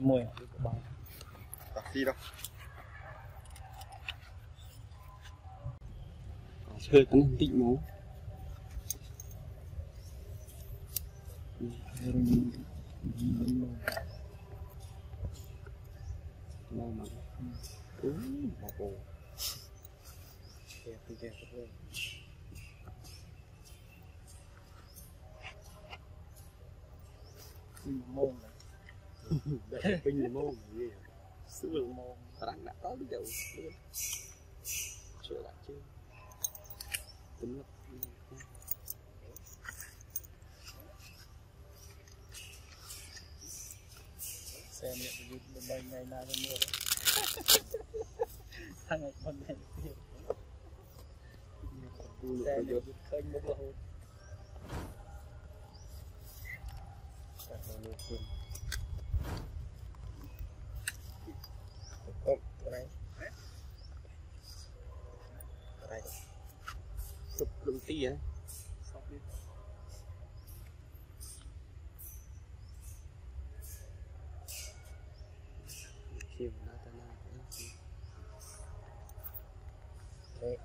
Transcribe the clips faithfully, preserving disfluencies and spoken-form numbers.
mùi bằng taxi đâu chơi cắn hình tịnh máu mau mà cứ mà bồ kẹp kẹp thôi mồm này, pin mồm này, sữa mồm, răng đã có đi đâu, sữa đã chưa, tính lắm. Xem nhận được bên đây ngày nào cũng mua, hàng ngày còn này, xem được khơi mốc là hôn. Ôm, cái này Cái này Sụp lưng tí á Sụp đi Khi mà nó ta nằm Đấy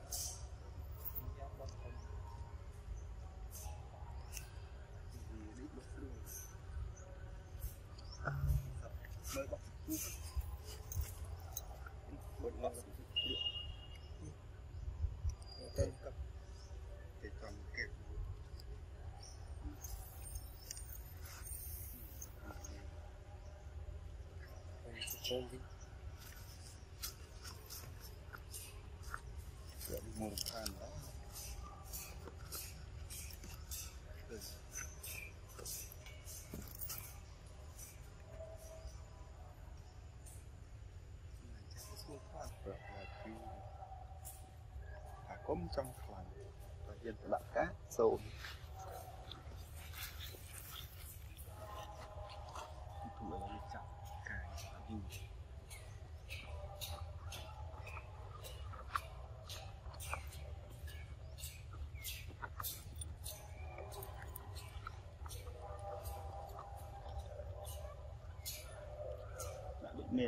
mới bọc bột ngọt tên cặp để toàn kẹp chôm đi để mua than đó ôm trong khoản và hiện tại cá sâu thủ là chặt cài gì đã bị mẹ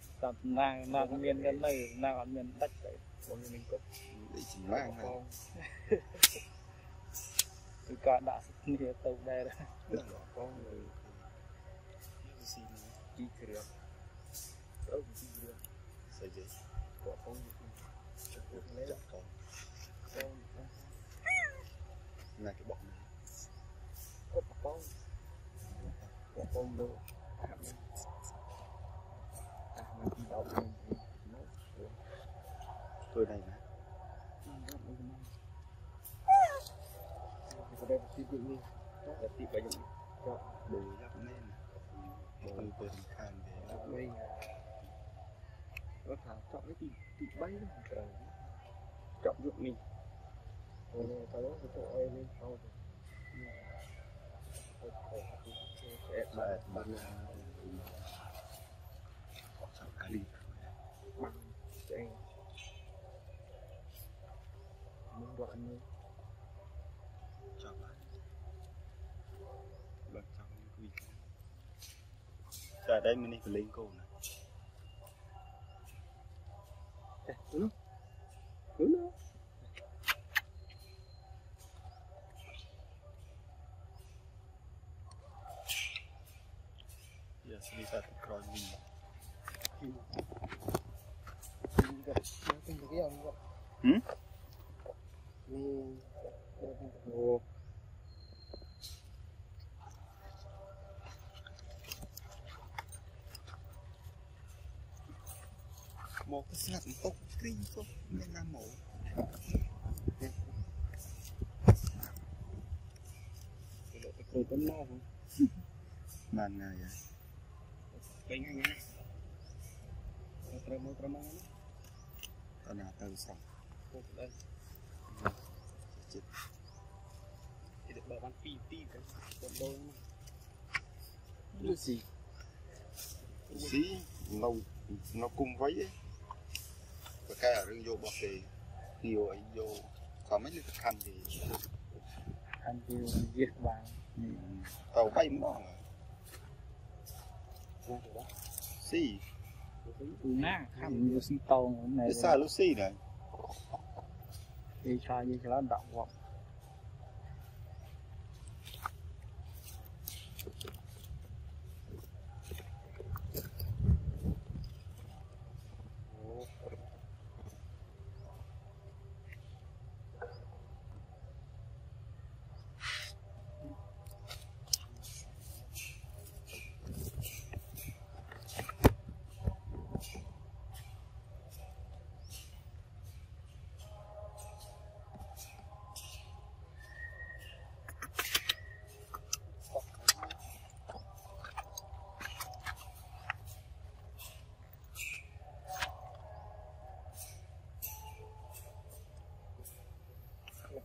Còn đã xin hiểu tàu đây rồi Đó là con người Như xin ký cửa Đó là ký cửa Sao vậy? Có con gì không? Chắc được lấy là con Con gì không? Này cái bọn này Có bà con Có con đâu À mà đi đâu Tôi này nè Hãy subscribe cho kênh Ghiền Mì Gõ Để không bỏ lỡ những video hấp dẫn Chào bạn Bạn chào những quý vị Chào đây mình đi phải lên cổ này Chà, đúng không? Đúng không? Giờ sẽ đi ra tập khỏi mình Mình gặp, mình gặp cái ông gọi Hửm? Mình gặp cái ông gọi một cái sạt tốc kinh không nên là mổ tôi tấm mau không bàn này vậy bên anh nhá Lucy, na, khăm Lucy tàu này. Cái sao Lucy này? Đi chơi như cái lá đậu vọng.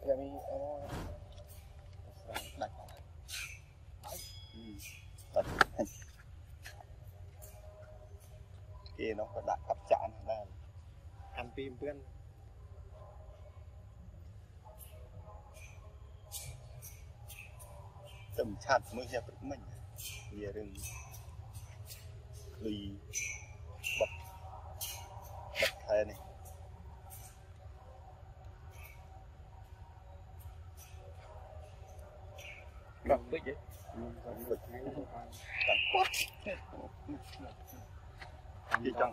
Let me back on. Kia nó có đặt cặp chạm là ăn tim bươn. Tầm chặt mới hiệp được mình. Vì đừng lì bật bật thế này. Đọc bích ấy. Bích ngay nó không tặng quất. Vì chẳng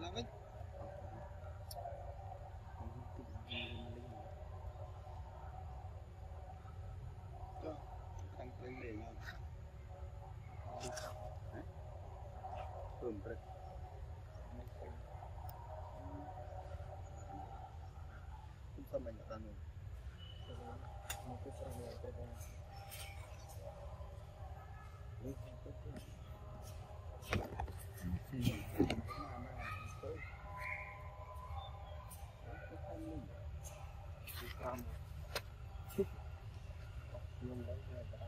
Làm ít. Cho tăng lên để nhau. Tùm bịch. Không sao mình nhận ra luôn. Một cái sao này cái này. Hãy subscribe cho kênh Ghiền Mì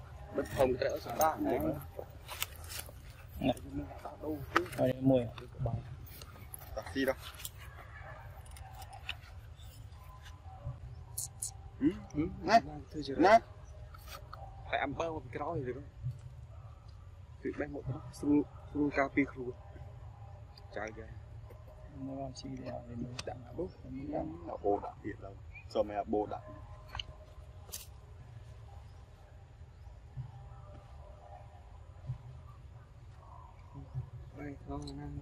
Gõ để không bỏ lỡ những video hấp dẫn. Tại ăn bơ một cái đó thì được không? Tuyệt bánh một đó, xung cao pi khru. Trời ơi. Nó làm chi để làm nên đặng là bốc. Nó bồ đặng thiệt đâu. Giờ mày là bồ đặng. Đây, nó là năng.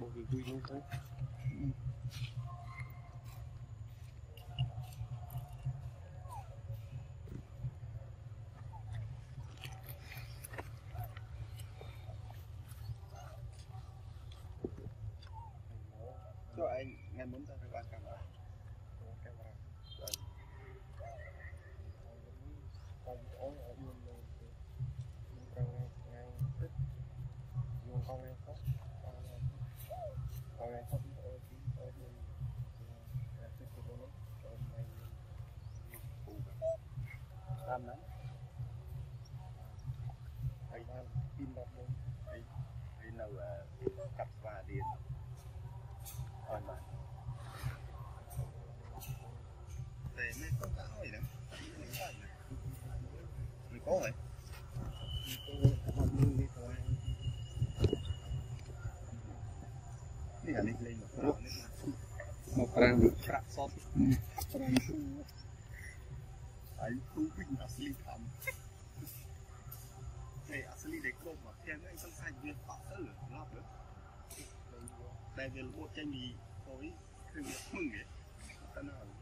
Bồ thì vui luôn thôi. Ngày muốn ra phải bàn camera. Camera. Rồi. Mày có cá rồi đó. Mày có rồi. Đi hả? Đi lên một một răng được chạm xót. Anh không biết là gì thầm. Hey, actually they come up here and sometimes we talk a lot. They will watch me for it.